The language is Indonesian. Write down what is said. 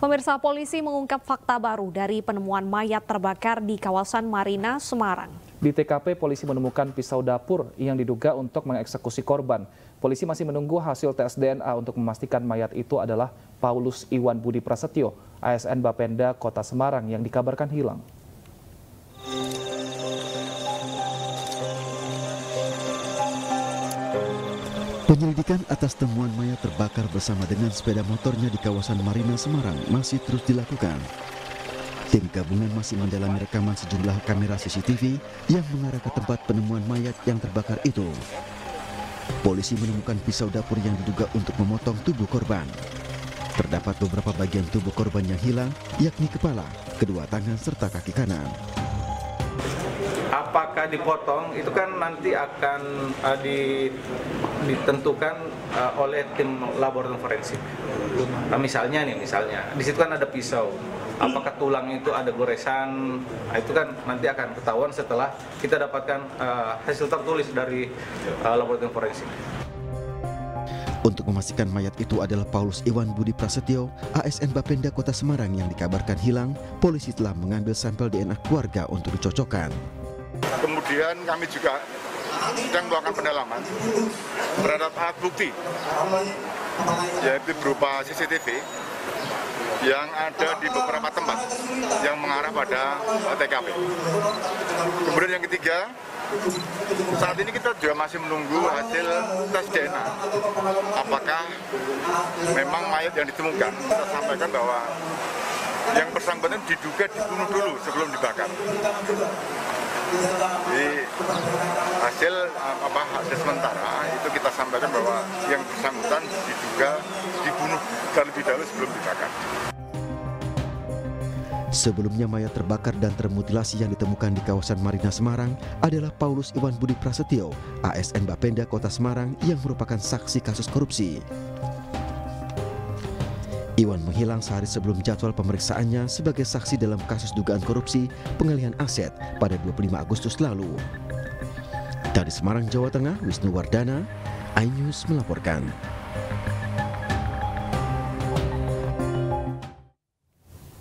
Pemirsa, polisi mengungkap fakta baru dari penemuan mayat terbakar di kawasan Marina, Semarang. Di TKP, polisi menemukan pisau dapur yang diduga untuk mengeksekusi korban. Polisi masih menunggu hasil tes DNA untuk memastikan mayat itu adalah Paulus Iwan Budi Prasetyo, ASN Bapenda, Kota Semarang yang dikabarkan hilang. Penyelidikan atas temuan mayat terbakar bersama dengan sepeda motornya di kawasan Marina, Semarang masih terus dilakukan. Tim gabungan masih mendalami rekaman sejumlah kamera CCTV yang mengarah ke tempat penemuan mayat yang terbakar itu. Polisi menemukan pisau dapur yang diduga untuk memotong tubuh korban. Terdapat beberapa bagian tubuh korban yang hilang, yakni kepala, kedua tangan, serta kaki kanan. Apakah dipotong itu kan nanti akan ditentukan oleh tim laboratorium forensik. Misalnya di situ kan ada pisau. Apakah tulang itu ada goresan? Itu kan nanti akan ketahuan setelah kita dapatkan hasil tertulis dari laboratorium forensik. Untuk memastikan mayat itu adalah Paulus Iwan Budi Prasetyo, ASN Bapenda Kota Semarang yang dikabarkan hilang, polisi telah mengambil sampel DNA keluarga untuk dicocokkan. Kemudian kami juga sedang melakukan pendalaman terhadap alat bukti, yaitu berupa CCTV yang ada di beberapa tempat yang mengarah pada TKP. Kemudian yang ketiga, saat ini kita juga masih menunggu hasil tes DNA. Apakah memang mayat yang ditemukan? Kita sampaikan bahwa yang bersangkutan diduga dibunuh dulu sebelum dibakar. Jadi hasil sementara itu kita sampaikan bahwa yang bersangkutan diduga dibunuh terlebih dahulu sebelum dibakar. Sebelumnya mayat terbakar dan termutilasi yang ditemukan di kawasan Marina, Semarang adalah Paulus Iwan Budi Prasetyo, ASN Bapenda Kota Semarang yang merupakan saksi kasus korupsi. Iwan menghilang sehari sebelum jadwal pemeriksaannya sebagai saksi dalam kasus dugaan korupsi pengalihan aset pada 25 Agustus lalu. Dari Semarang, Jawa Tengah, Wisnuwardana, iNews melaporkan.